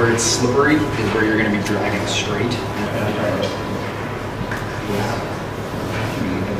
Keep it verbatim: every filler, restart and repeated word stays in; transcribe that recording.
where it's slippery is where you're going to be dragging straight. Yeah.